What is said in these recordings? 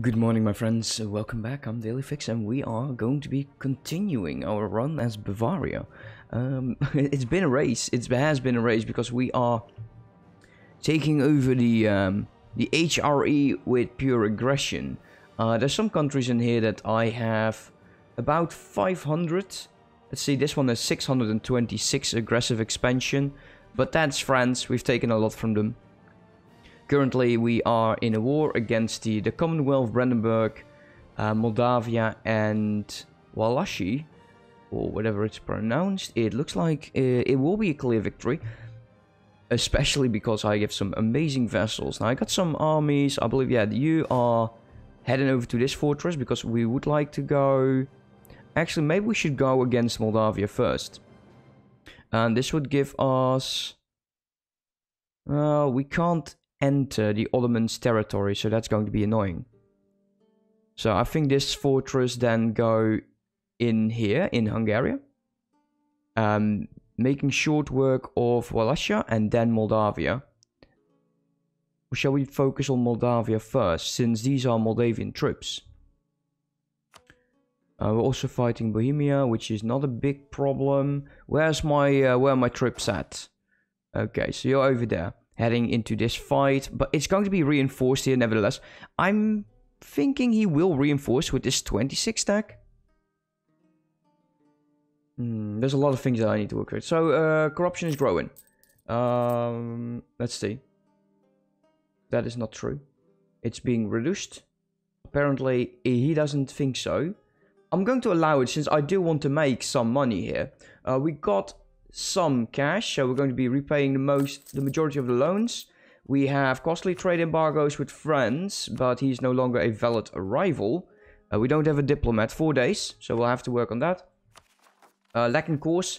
Good morning, my friends, welcome back. I'm Daily Fix and we are going to be continuing our run as Bavaria. It's been a race, it has been a race because we are taking over the HRE with pure aggression. There's some countries in here that I have about 500. Let's see, this one is 626 aggressive expansion, but that's France. We've taken a lot from them. Currently, we are in a war against the Commonwealth, Brandenburg, Moldavia, and Wallachia, or whatever it's pronounced. It looks like it will be a clear victory, especially because I have some amazing vessels. Now, I got some armies. I believe, yeah, you are heading over to this fortress because we would like to go... Actually, maybe we should go against Moldavia first. And this would give us... we can't enter the Ottomans' territory, so that's going to be annoying. So I think this fortress then go in here, in Hungary, making short work of Wallachia and then Moldavia. Or shall we focus on Moldavia first, since these are Moldavian troops? We're also fighting Bohemia, which is not a big problem. Where's my where are my troops at? Okay, so you're over there, heading into this fight, but it's going to be reinforced here nevertheless. I'm thinking he will reinforce with this 26 stack. There's a lot of things that I need to work with. So, corruption is growing. Let's see. That is not true. It's being reduced. Apparently, he doesn't think so. I'm going to allow it since I do want to make some money here. We got... some cash, so we're going to be repaying the majority of the loans. We have costly trade embargoes with France, but he's no longer a valid rival. We don't have a diplomat, 4 days, so we'll have to work on that. Lacking course.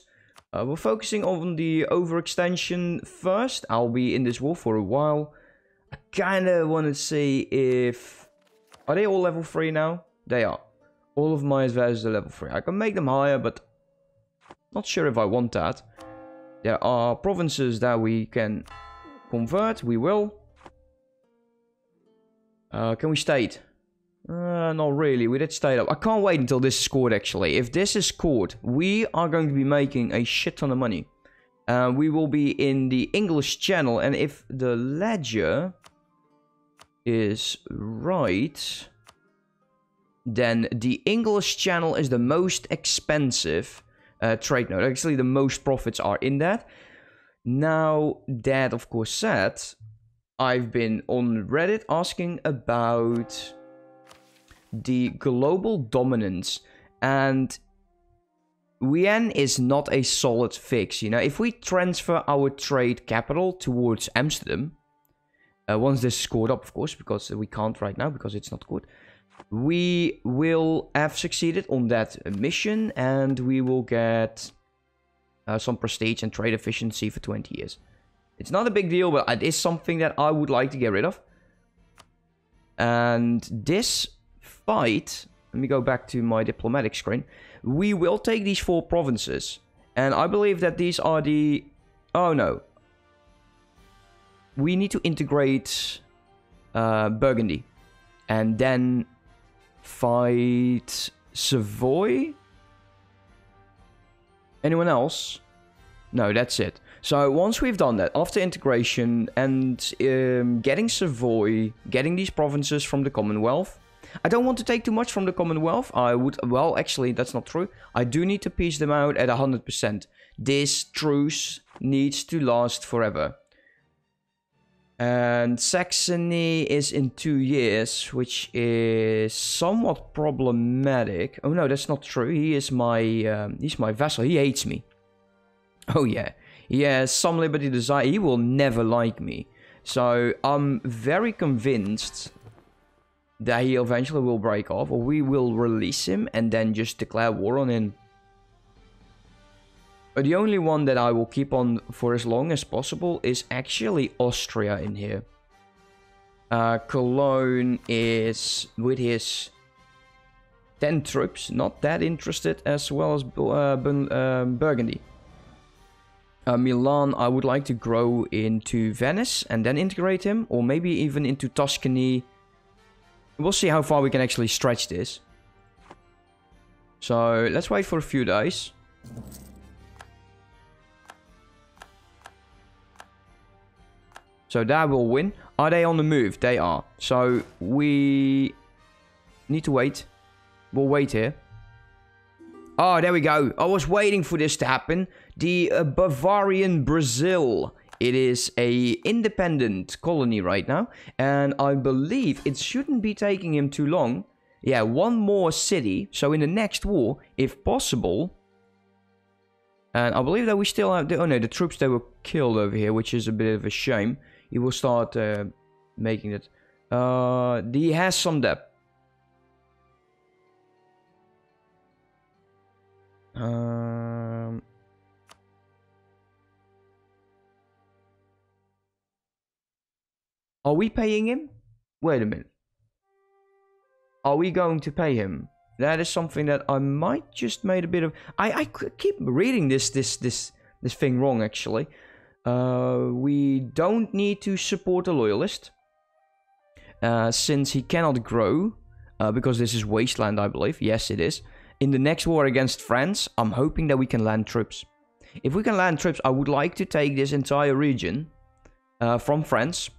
We're focusing on the overextension first. I'll be in this war for a while. I kind of want to see if... Are they all level 3 now? They are. All of my advisors are level 3. I can make them higher, but... not sure if I want that. There are provinces that we can convert. We will. Can we state? Not really. We did state up. I can't wait until this is scored, actually. If this is scored, we are going to be making a shit ton of money. We will be in the English Channel. And if the ledger is right, then the English Channel is the most expensive... trade note. Actually, the most profits are in that. Now, that of course said, I've been on Reddit asking about the global dominance, and Wien is not a solid fix. You know, if we transfer our trade capital towards Amsterdam, once this is scored up, of course, because we can't right now because it's not good. We will have succeeded on that mission and we will get some prestige and trade efficiency for 20 years. It's not a big deal, but it is something that I would like to get rid of. And this fight, let me go back to my diplomatic screen. We will take these 4 provinces. And I believe that these are the... oh no. We need to integrate Burgundy. And then... fight Savoy? Anyone else? No, that's it. So once we've done that, after integration and getting Savoy, getting these provinces from the Commonwealth. I don't want to take too much from the Commonwealth. I would, well, actually, that's not true. I do need to piece them out at 100%. This truce needs to last forever. And Saxony is in 2 years, which is somewhat problematic. Oh no, that's not true. He is my he's my vassal. He hates me. Oh yeah. He has some liberty desire. He will never like me. So I'm very convinced that he eventually will break off, or we will release him and then just declare war on him. But the only one that I will keep on for as long as possible is actually Austria in here. Cologne is, with his 10 troops, not that interested, as well as Burgundy. Milan, I would like to grow into Venice and then integrate him, or maybe even into Tuscany We'll see how far we can actually stretch this. So let's wait for a few days. So that will win. Are they on the move? They are. So we need to wait. We'll wait here. Oh, there we go. I was waiting for this to happen. The Bavarian Brazil. It is a independent colony right now. And I believe it shouldn't be taking him too long. Yeah, one more city. So in the next war, if possible. And I believe that we still have... oh no, the troops that were killed over here, which is a bit of a shame. He will start making it. He has some debt. Are we paying him? Wait a minute. Are we going to pay him? That is something that I might just made a bit of... I keep reading this thing wrong, actually. We don't need to support a loyalist. Since he cannot grow. Because this is wasteland, I believe. Yes, it is. In the next war against France, I'm hoping that we can land troops. If we can land troops, I would like to take this entire region from France.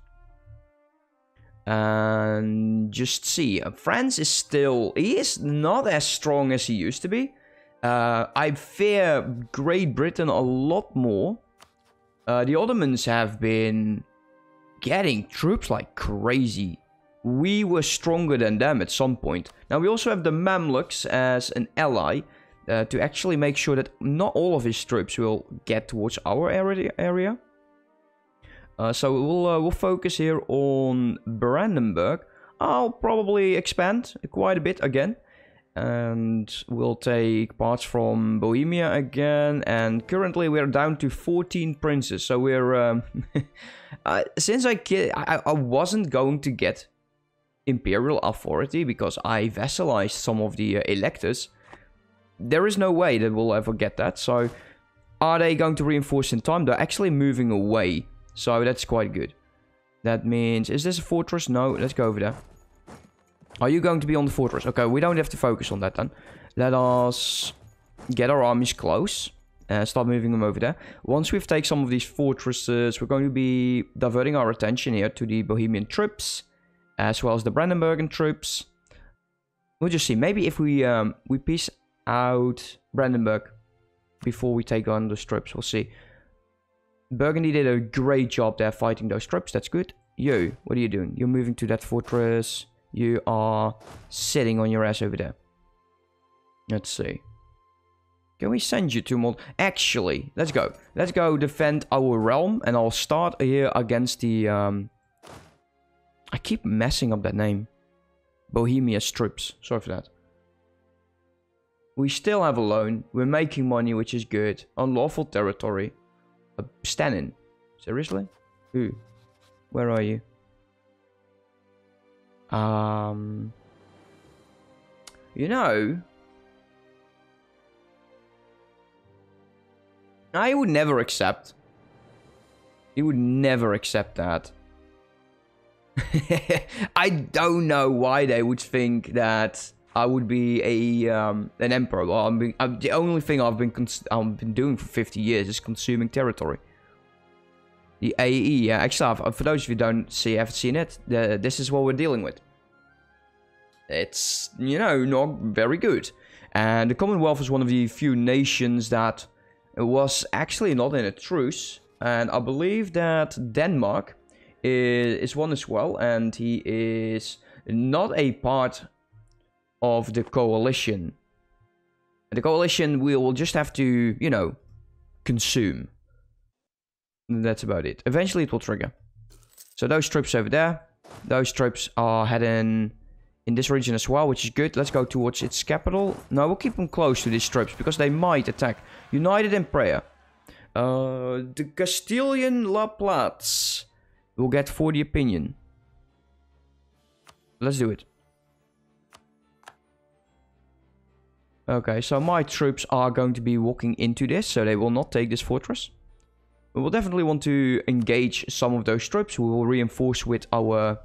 And just see. France is still... he is not as strong as he used to be. I fear Great Britain a lot more. The Ottomans have been getting troops like crazy. We were stronger than them at some point. Now we also have the Mamluks as an ally to actually make sure that not all of his troops will get towards our area. So we'll focus here on Brandenburg. I'll probably expand quite a bit again. And we'll take parts from Bohemia again. And currently we're down to 14 princes. So we're... since I wasn't going to get imperial authority because I vassalized some of the electors, there is no way that we'll ever get that. So are they going to reinforce in time? They're actually moving away. So that's quite good. That means... is this a fortress? No, let's go over there. Are you going to be on the fortress? Okay, we don't have to focus on that then. Let us get our armies close. And start moving them over there. Once we've taken some of these fortresses, we're going to be diverting our attention here to the Bohemian troops. As well as the Brandenburgian troops. We'll just see. Maybe if we piece out Brandenburg before we take on those troops. We'll see. Burgundy did a great job there fighting those troops. That's good. You, what are you doing? You're moving to that fortress. You are sitting on your ass over there. Let's see. Can we send you to Mold? Actually, let's go. Let's go defend our realm. And I'll start here against the... I keep messing up that name. Bohemia's troops. Sorry for that. We still have a loan. We're making money, which is good. Unlawful territory. Stannin. Seriously? Who? Where are you? You know, I would never accept. He would never accept that. I don't know why they would think that I would be a an emperor. Well, the only thing I've been doing for 50 years is consuming territory. The AE, yeah, actually, for those of you who haven't seen it, this is what we're dealing with. It's, you know, not very good. And the Commonwealth is one of the few nations that was actually not in a truce. And I believe that Denmark is one as well. And he is not a part of the coalition. The coalition will just have to, you know, consume. That's about it. Eventually it will trigger. So those troops over there. Those troops are heading in this region as well, which is good. Let's go towards its capital. No, we'll keep them close to these troops because they might attack. United in prayer. The Castilian La Platz will get 40 opinion. Let's do it. Okay, so my troops are going to be walking into this, so they will not take this fortress. We will definitely want to engage some of those troops. We will reinforce with our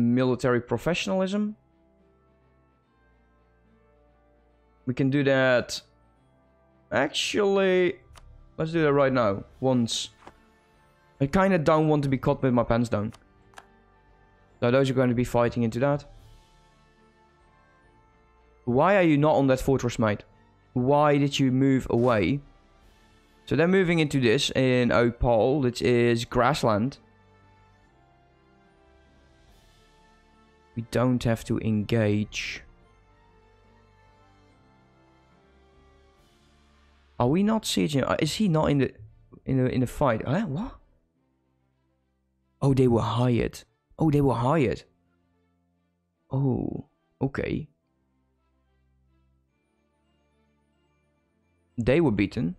military professionalism. We can do that. Actually, let's do that right now. Once. I kind of don't want to be caught with my pants down. So those are going to be fighting into that. Why are you not on that fortress, mate? Why did you move away? So they're moving into this in Opal, which is grassland. We don't have to engage. Are we not sieging? Is he not in the fight? Huh? What? Oh, they were hired. Oh, they were hired. Oh, okay. They were beaten.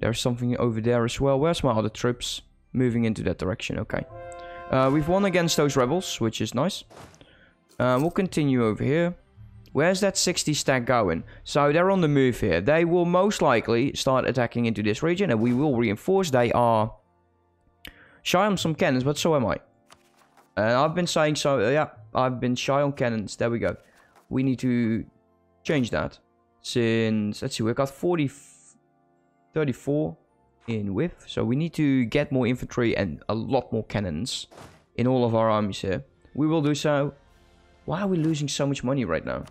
There's something over there as well. Where's my other troops? Moving into that direction, okay. We've won against those rebels, which is nice. We'll continue over here. Where's that 60 stack going? So they're on the move here. They will most likely start attacking into this region and we will reinforce. They are shy on some cannons, but so am I. And I've been saying so, yeah, I've been shy on cannons. There we go. We need to change that. Since, let's see, we've got 34 in width, so we need to get more infantry and a lot more cannons in all of our armies here. We will do so. Why are we losing so much money right now?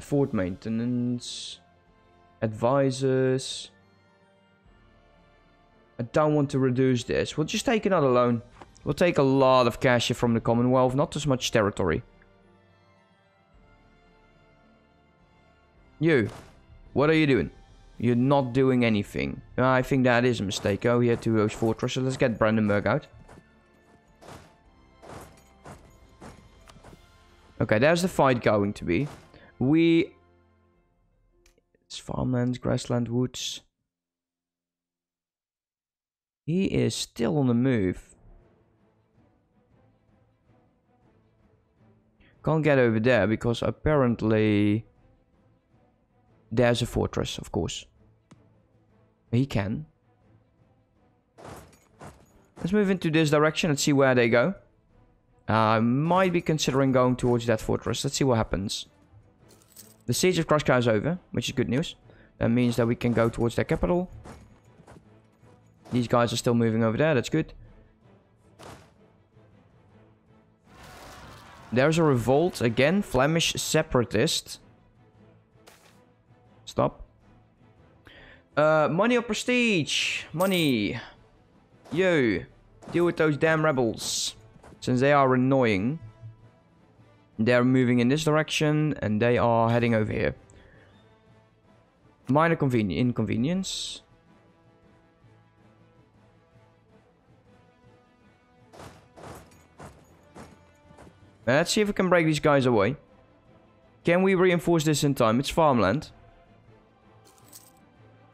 Fort maintenance, advisors. I don't want to reduce this. We'll just take another loan. We'll take a lot of cash from the Commonwealth, not as much territory. You, what are you doing? You're not doing anything. I think that is a mistake. Oh, yeah, two of those fortresses. Let's get Brandenburg out. Okay, there's the fight going to be. It's farmland, grassland, woods. He is still on the move. Can't get over there because apparently there's a fortress, of course. He can. Let's move into this direction and see where they go. I might be considering going towards that fortress. Let's see what happens. The siege of Krushka is over, which is good news. That means that we can go towards their capital. These guys are still moving over there. That's good. There's a revolt again. Flemish separatists. Stop. Money or prestige? Money. You. Deal with those damn rebels. Since they are annoying. They're moving in this direction. And they are heading over here. Minor inconvenience. Let's see if we can break these guys away. Can we reinforce this in time? It's farmland.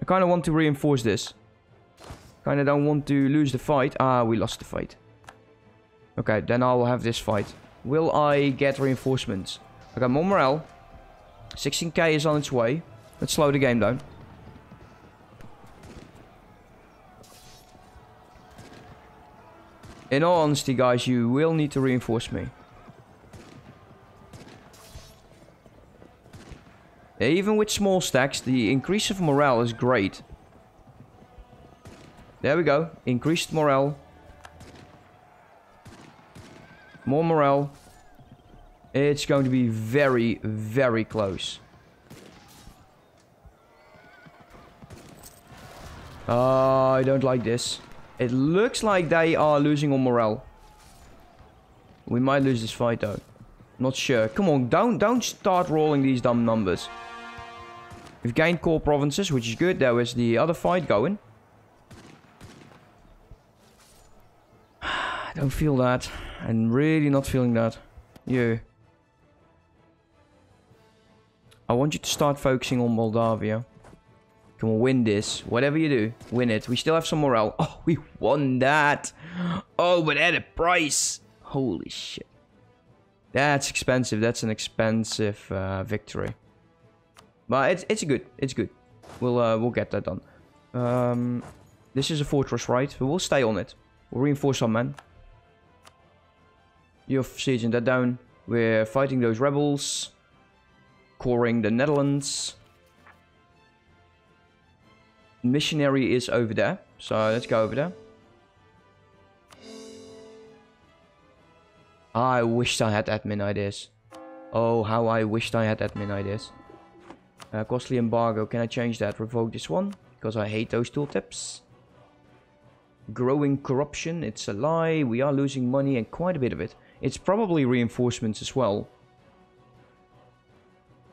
I kind of want to reinforce this. Kind of don't want to lose the fight. Ah, we lost the fight. Okay, then I'll have this fight. Will I get reinforcements? I got more morale. 16k is on its way. Let's slow the game down. In all honesty, guys, you will need to reinforce me. Even with small stacks, the increase of morale is great. There we go. Increased morale. More morale. It's going to be very, very close. I don't like this. It looks like they are losing on morale. We might lose this fight though. Not sure. Come on, don't start rolling these dumb numbers. We've gained core provinces, which is good. There was the other fight going. I don't feel that. I'm really not feeling that. Yeah. I want you to start focusing on Moldavia. Come on, win this. Whatever you do, win it. We still have some morale. Oh, we won that. Oh, but at a price. Holy shit. That's expensive. That's an expensive victory. But it's good. We'll get that done. This is a fortress, right? We will stay on it. We'll reinforce some men. You're sieging that down. We're fighting those rebels. Coring the Netherlands. Missionary is over there. So let's go over there. I wished I had admin ideas. Oh, how I wished I had admin ideas. Costly embargo. Can I change that? Revoke this one. Because I hate those tooltips. Growing corruption. It's a lie. We are losing money and quite a bit of it. It's probably reinforcements as well.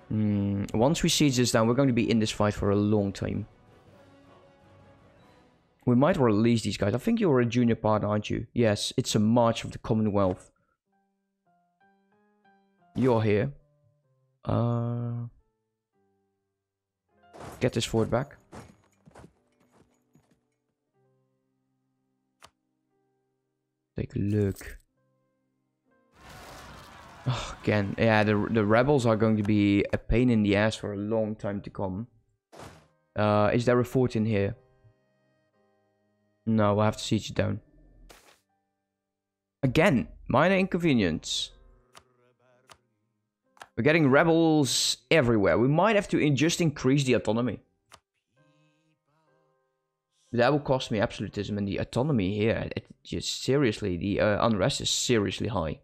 Once we siege this down, we're going to be in this fight for a long time. We might release these guys. I think you're a junior partner, aren't you? Yes, it's a march of the Commonwealth. You're here. Get this fort back. Take a look. Oh, again, yeah, the rebels are going to be a pain in the ass for a long time to come. Is there a fort in here? No, we'll have to siege it down. Again, minor inconvenience. We're getting rebels everywhere. We might have to just increase the autonomy. But that will cost me absolutism, and the autonomy here, it just seriously, the unrest is seriously high.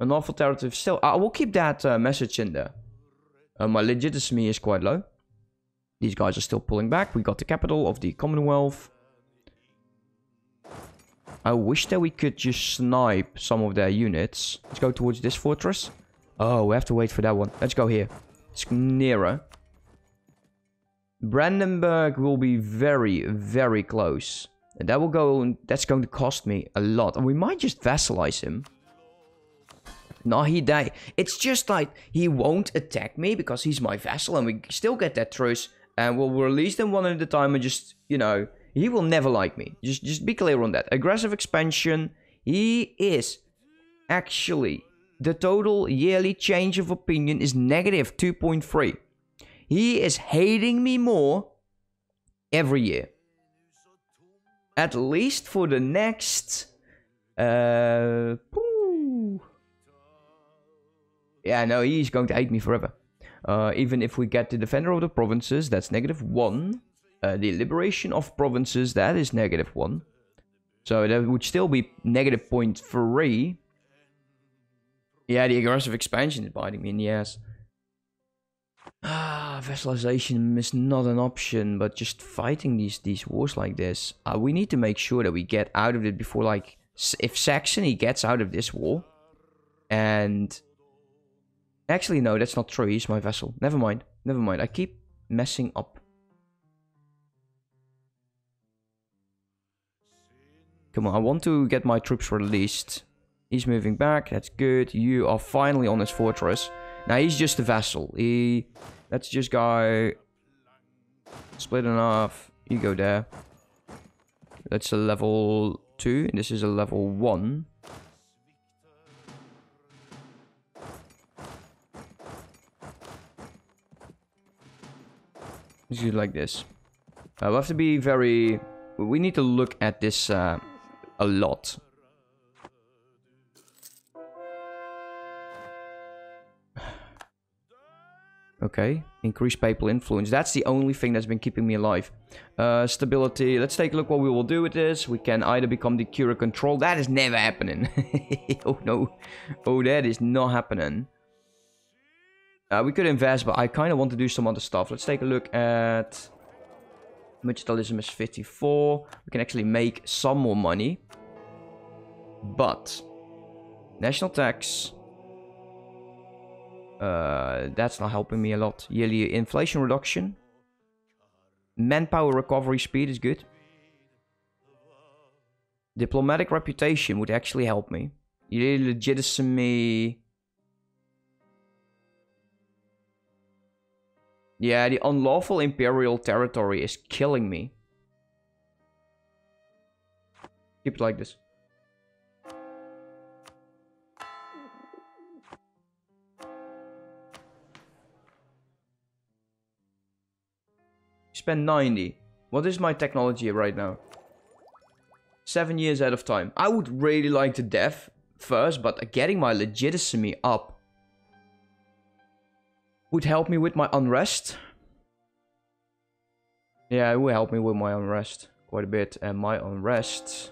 An awful territory still. I will keep that message in there. My legitimacy is quite low. These guys are still pulling back. We got the capital of the Commonwealth. I wish that we could just snipe some of their units. Let's go towards this fortress. Oh, we have to wait for that one. Let's go here. It's nearer. Brandenburg will be very, very close. And that will go. That's going to cost me a lot. And we might just vassalize him. No, he died. It's just like he won't attack me because he's my vassal, and we still get that trust. And we'll release them one at a time, and just, you know, he will never like me. Just be clear on that. Aggressive expansion. He is actually the total yearly change of opinion is negative 2.3. He is hating me more every year. At least for the next. Yeah, no, he's going to hate me forever. Even if we get the Defender of the Provinces, that's -1. The Liberation of Provinces, that is -1. So that would still be -0.3. Yeah, the aggressive expansion is biting me in the ass. Vassalization is not an option, but just fighting these wars like this. We need to make sure that we get out of it before, like, if Saxony gets out of this war and... Actually, no, that's not true. He's my vassal. Never mind. Never mind. I keep messing up. Come on, I want to get my troops released. He's moving back. That's good. You are finally on his fortress. Now, he's just a vassal. Let's just go... Split in half. You go there. That's a level 2. And this is a level 1. Just like this. We'll have to be very... We need to look at this a lot. Okay. Increase papal influence. That's the only thing that's been keeping me alive. Stability. Let's take a look what we will do with this. We can either become the Cura Control. That is never happening. Oh, no. Oh, that is not happening. We could invest, but I kind of want to do some other stuff. Let's take a look at... Mercantilism is 54. We can actually make some more money. But... National tax... that's not helping me a lot. Yearly inflation reduction. Manpower recovery speed is good. Diplomatic reputation would actually help me. Yearly legitimacy... Yeah, the unlawful imperial territory is killing me. Keep it like this. Spend 90. What is my technology right now? 7 years ahead of time. I would really like to dev first, but getting my legitimacy up would help me with my unrest. Yeah, it will help me with my unrest quite a bit. And my unrest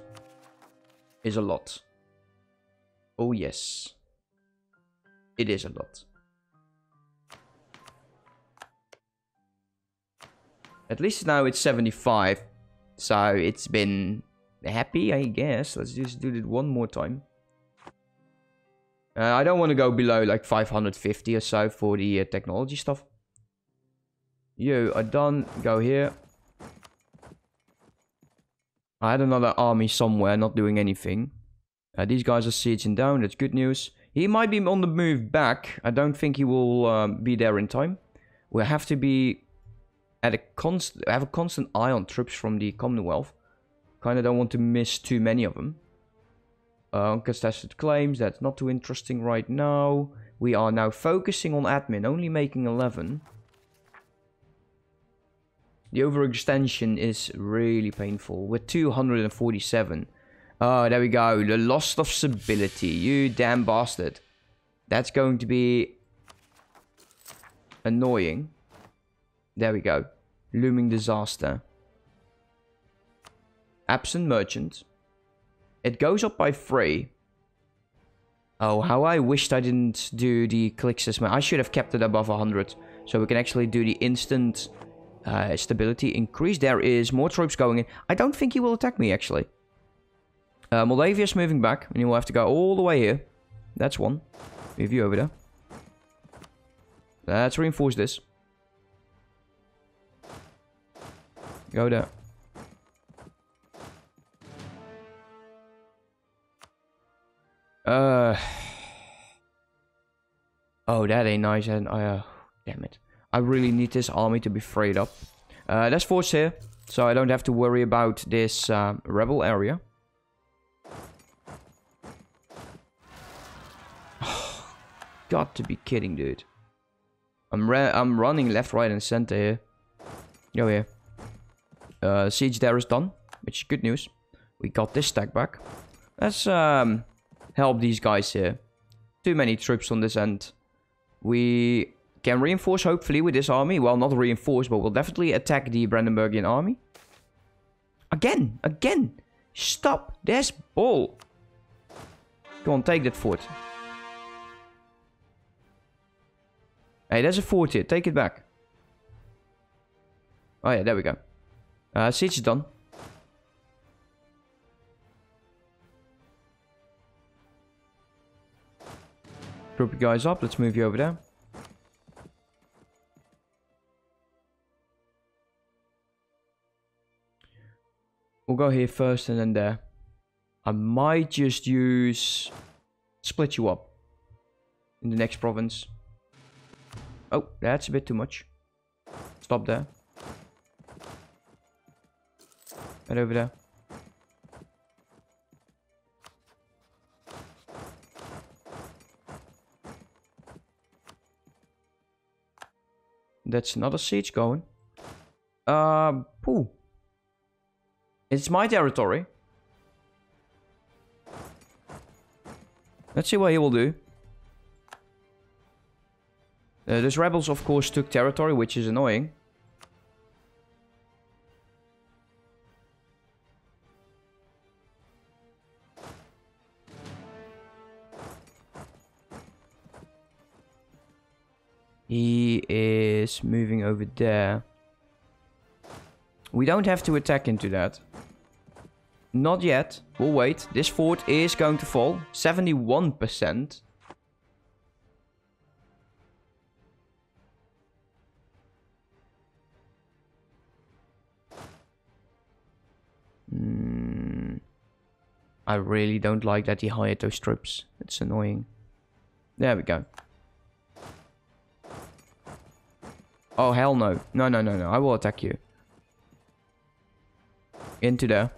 is a lot. Oh yes. It is a lot. At least now it's 75. So it's been happy, I guess. Let's just do it one more time. I don't want to go below like 550 or so for the technology stuff. You are done. Go here. I had another army somewhere not doing anything. These guys are sieging down. That's good news. He might be on the move back. I don't think he will be there in time. We'll have to be at a constant eye on troops from the Commonwealth. Kind of don't want to miss too many of them. Uncontested claims. That's not too interesting right now. We are now focusing on admin. Only making 11. The overextension is really painful. We're 247. Oh, there we go. The loss of stability. You damn bastard. That's going to be annoying. There we go. Looming disaster. Absent merchant. It goes up by 3. Oh, how I wished I didn't do the click system. I should have kept it above 100. So we can actually do the instant stability increase. There is more troops going in. I don't think he will attack me, actually. Moldavia is moving back, and you will have to go all the way here. That's one. Move you over there. Let's reinforce this. Go there. Oh, that ain't nice. And damn it. I really need this army to be freed up. That's forced here, so I don't have to worry about this rebel area. Got to be kidding, dude. I'm running left, right, and center here. Go here. Siege there is done, which is good news. We got this stack back. Let's help these guys here. Too many troops on this end. We can reinforce, hopefully, with this army. Well, not reinforce, but we'll definitely attack the Brandenburgian army. Again. Stop this ball. Go on, take that fort. Hey, there's a fort here. Take it back. Oh, yeah, there we go. Siege is done. Group you guys up. Let's move you over there. We'll go here first and then there. I might just use... split you up. In the next province. Oh, that's a bit too much. Stop there. And over there. That's another siege going. Poo. It's my territory. Let's see what he will do. Those rebels, of course, took territory, which is annoying. He is moving over there. We don't have to attack into that. Not yet. We'll wait. This fort is going to fall. 71%. I really don't like that he hired those troops. It's annoying. There we go. Oh, hell no. No. I will attack you. Into there.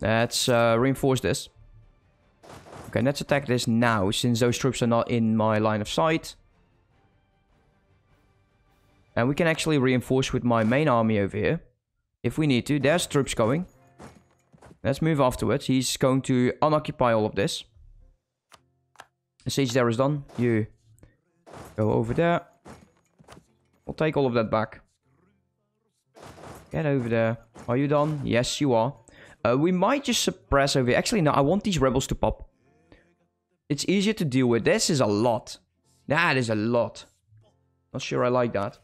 Let's reinforce this. Okay, let's attack this now, since those troops are not in my line of sight. And we can actually reinforce with my main army over here, if we need to. There's troops going. Let's move afterwards. He's going to unoccupy all of this. The siege there is done. You go over there. We'll take all of that back. Get over there. Are you done? Yes, you are. We might just suppress over here. Actually, no, I want these rebels to pop. It's easier to deal with. This is a lot. That is a lot. Not sure I like that.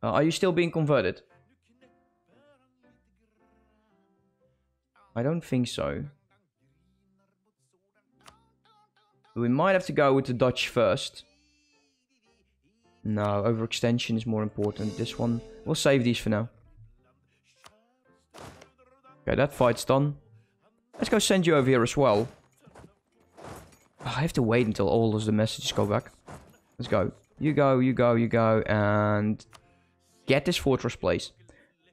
Are you still being converted? I don't think so. We might have to go with the Dutch first. No, overextension is more important. This one, we'll save these for now. Okay, that fight's done. Let's go send you over here as well. I have to wait until all of the messages go back. Let's go. You go, you go, you go, and get this fortress place.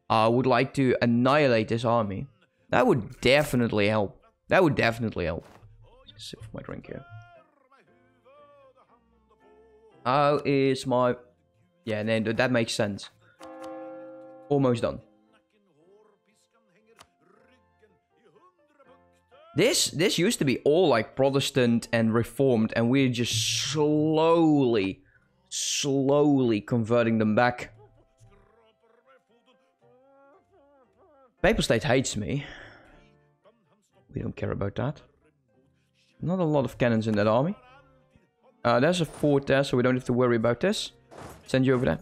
I would like to annihilate this army. That would definitely help. That would definitely help. Just sip my drink here. How is my... Yeah, no, that makes sense. Almost done. This used to be all like Protestant and Reformed, and we're just slowly converting them back. Papal State hates me. We don't care about that. Not a lot of cannons in that army. There's a fort there, so we don't have to worry about this. Send you over there.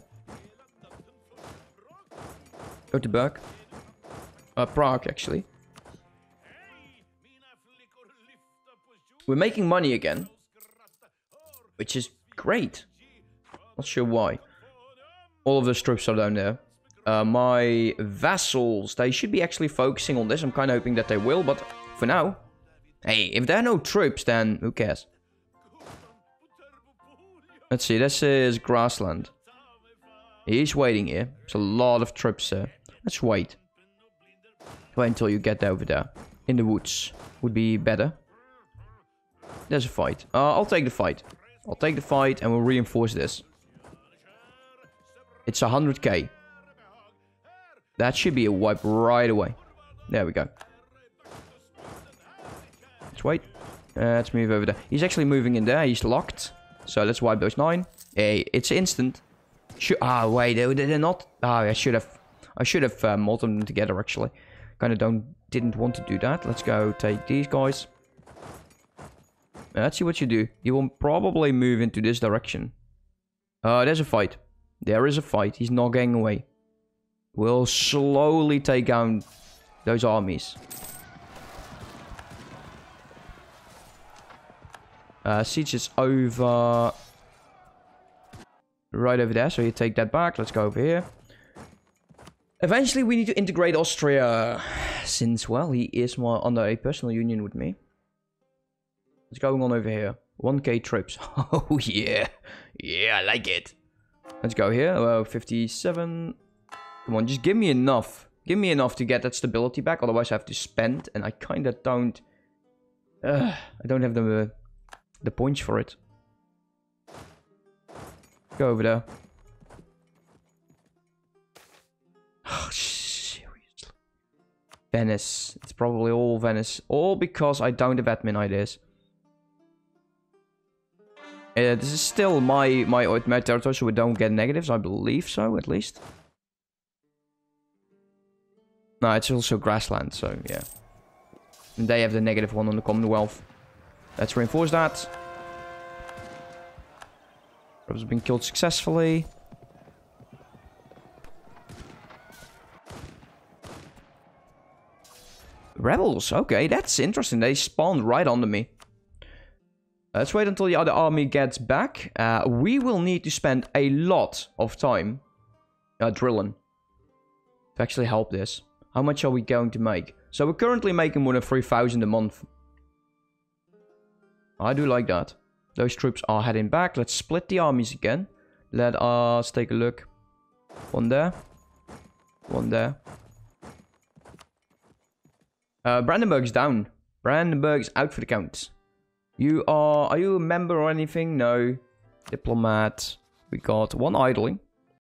Go to Berg. Prague, actually. We're making money again, which is great. Not sure why. All of those troops are down there. My vassals, they should be actually focusing on this. I'm kind of hoping that they will, but for now... Hey, if there are no troops, then who cares? Let's see, this is grassland. He's waiting here. There's a lot of troops there. Let's wait. Wait until you get over there. In the woods would be better. There's a fight. I'll take the fight. I'll take the fight and we'll reinforce this. It's 100k. That should be a wipe right away. There we go. Let's wait. Let's move over there. He's actually moving in there. He's locked. So let's wipe those 9. Hey, it's instant. Ah, wait. They're not... Ah, I should have molded them together, actually. Kind of didn't want to do that. Let's go take these guys. Let's see what you do. You will probably move into this direction. There's a fight. There is a fight. He's not getting away. We'll slowly take down those armies. Siege is over. Right over there. So you take that back. Let's go over here. Eventually we need to integrate Austria. Since, well, he is more under a personal union with me. What's going on over here? 1k troops. Oh, yeah. Yeah, I like it. Let's go here. 57. Come on, just give me enough. Give me enough to get that stability back. Otherwise, I have to spend. And I kind of don't... I don't have the points for it. Go over there. Oh, seriously. Venice. It's probably all Venice. All because I don't have admin ideas. This is still my territory, so we don't get negatives. I believe so, at least. No, it's also grassland, so yeah. And they have the negative one on the Commonwealth. Let's reinforce that. Rebels have been killed successfully. Rebels, okay, that's interesting. They spawned right under me. Let's wait until the other army gets back. We will need to spend a lot of time drilling to actually help this. How much are we going to make? So we're currently making more than 3,000 a month. I do like that. Those troops are heading back. Let's split the armies again. Let us take a look. One there. One there. Brandenburg's down. Brandenburg's out for the count. You are you a member or anything? No. Diplomat. We got one idling.